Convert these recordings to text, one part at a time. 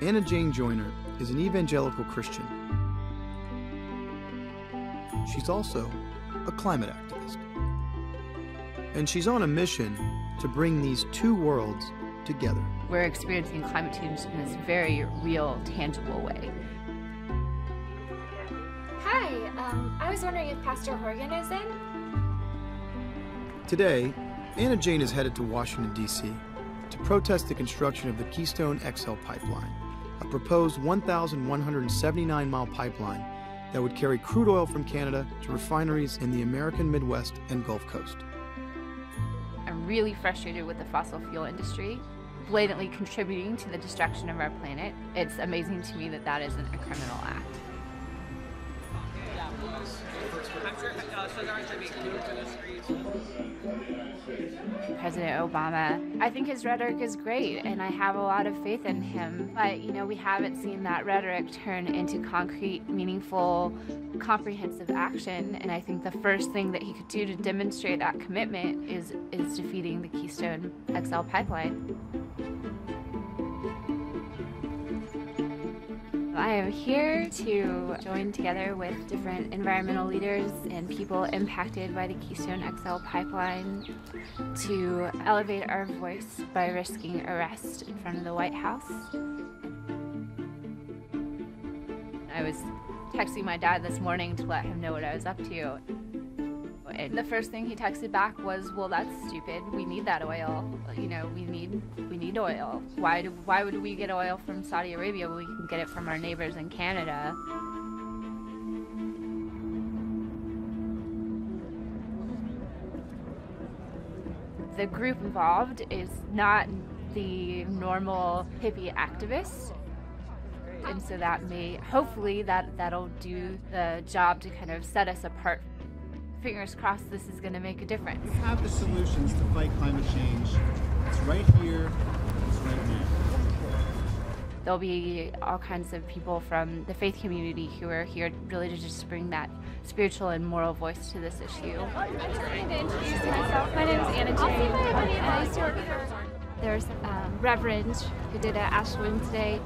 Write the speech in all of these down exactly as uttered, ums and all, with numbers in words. Anna Jane Joyner is an evangelical Christian. She's also a climate activist. And she's on a mission to bring these two worlds together. We're experiencing climate change in this very real, tangible way. Hi, um, I was wondering if Pastor Horgan is in? Today, Anna Jane is headed to Washington, D C to protest the construction of the Keystone X L pipeline, a proposed one thousand one hundred seventy-nine mile pipeline that would carry crude oil from Canada to refineries in the American Midwest and Gulf Coast. I'm really frustrated with the fossil fuel industry, blatantly contributing to the destruction of our planet. It's amazing to me that that isn't a criminal act. President Obama, I think his rhetoric is great, and I have a lot of faith in him. But, you know, we haven't seen that rhetoric turn into concrete, meaningful, comprehensive action. And I think the first thing that he could do to demonstrate that commitment is, is defeating the Keystone X L pipeline. I am here to join together with different environmental leaders and people impacted by the Keystone X L pipeline to elevate our voice by risking arrest in front of the White House. I was texting my dad this morning to let him know what I was up to. And the first thing he texted back was, well, that's stupid. We need that oil. You know, we need we need oil. Why do, why would we get oil from Saudi Arabia when we can get it from our neighbors in Canada? The group involved is not the normal hippie activists. And so that may, hopefully that, that'll do the job to kind of set us apart. Fingers crossed, this is going to make a difference. We have the solutions to fight climate change. It's right here, it's right now. There'll be all kinds of people from the faith community who are here really to just bring that spiritual and moral voice to this issue. I'm just going to introduce myself. My name is Anna Jane. I used to work with There's um, Reverend who did an Ash Wednesday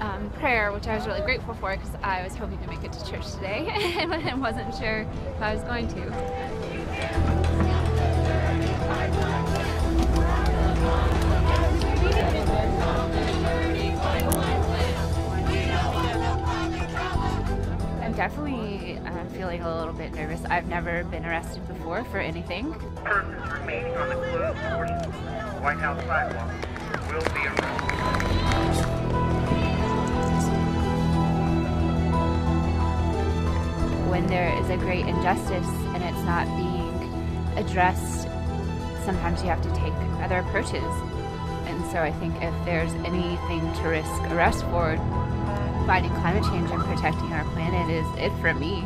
um, prayer, which I was really grateful for because I was hoping to make it to church today and I wasn't sure if I was going to. I'm definitely uh, feeling a little bit nervous. I've never been arrested before for anything. Persons remaining on the closed White House sidewalk will be arrested. When there is a great injustice and it's not being addressed, sometimes you have to take other approaches. And so I think if there's anything to risk arrest for, fighting climate change and protecting our planet is it for me.